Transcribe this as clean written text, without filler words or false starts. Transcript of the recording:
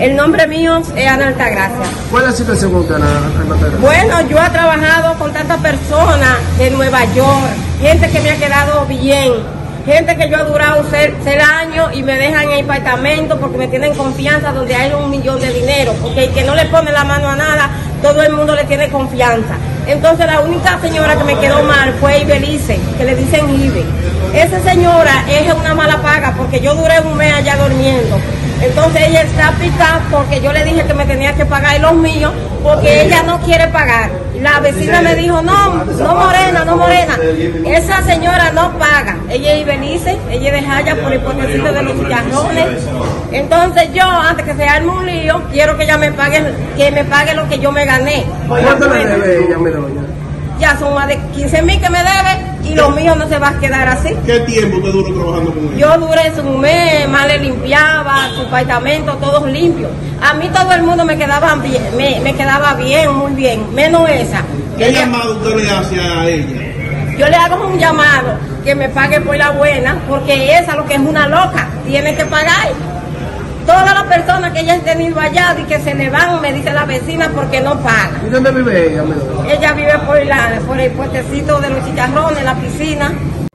El nombre mío es Ana Altagracia. ¿Cuál es la situación con usted, Ana Altagracia? Bueno, yo he trabajado con tantas personas de Nueva York, gente que me ha quedado bien, gente que yo he durado 6 años y me dejan en apartamento porque me tienen confianza donde hay 1 millón de dinero, porque el que no le pone la mano a nada, todo el mundo le tiene confianza. Entonces la única señora que me quedó mal fue Ibelice, que le dicen Ibe. Esa señora es una mala paga porque yo duré 1 mes allá durmiendo. Entonces ella está picada porque yo le dije que me tenía que pagar los míos porque ella no quiere pagar. La vecina me dijo, no morena. Esa señora no paga. Ella es Ibelice, ella es de Jaya por el potecito de los cigarrones. Entonces yo, antes que se arme un lío, quiero que ella me pague lo que yo me gané. ¿Cuánto le debe ella, mi doña? Ya son más de 15.000 que me debe y lo mío no se va a quedar así. ¿Qué tiempo usted duró trabajando con ella? Yo duré 1 mes, más le limpiaba su apartamento, todos limpios. A mí todo el mundo me quedaba bien, muy bien, menos esa. ¿Qué llamado usted le hace a ella? Yo le hago un llamado que me pague por la buena, porque esa lo que es una loca, tiene que pagar. Todas las personas que ella ha tenido allá y que se le van, me dice la vecina, porque no paga. ¿Y dónde vive ella? Ella vive por el puestecito de los chicharrones, la piscina.